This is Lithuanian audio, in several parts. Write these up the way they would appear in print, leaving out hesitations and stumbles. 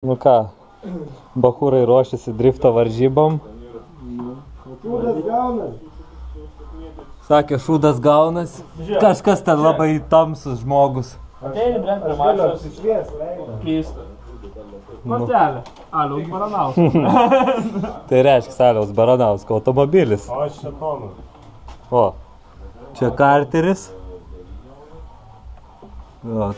Nu ką, bachūrai ruošiasi drifto varžybom. Šūdas gaunasi. Sakė, šūdas gaunasi. Kažkas ten labai tamsus žmogus. Ateini, brengt, ar mašas. Keista. Matelė. Aliaus Baranausko. Tai reiškia, Aliaus Baranausko automobilis. O, čia tonu. O, čia karteris. O.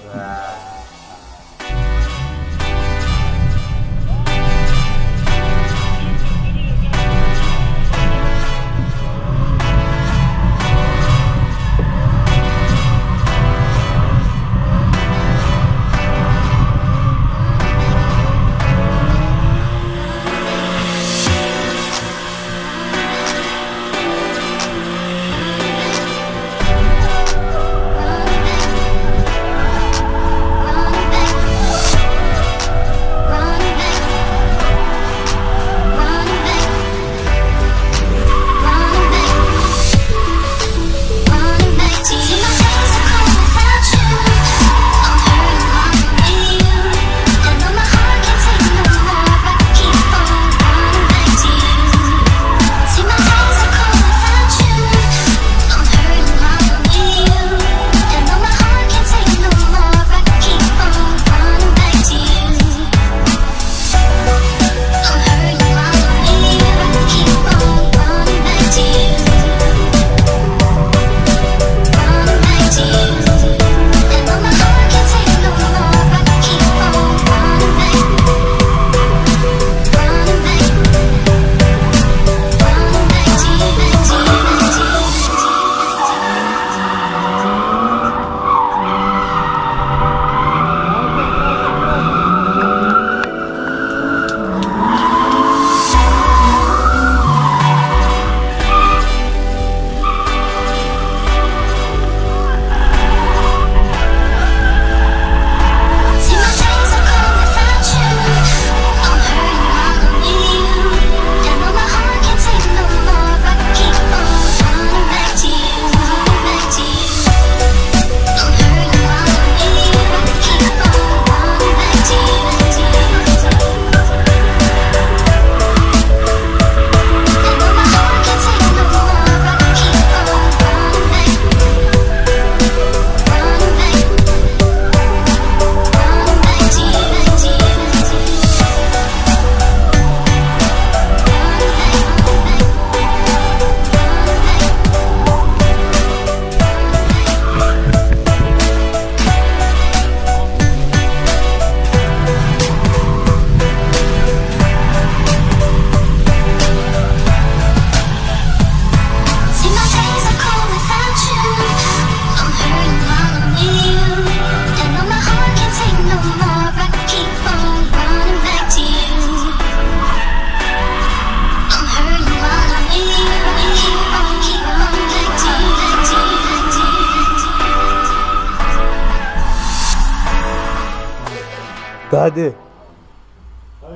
Tadį,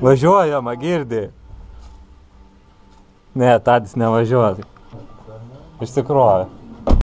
važiuojama, girdi. Ne, Tadis nevažiuoja. Iš tikrųjų.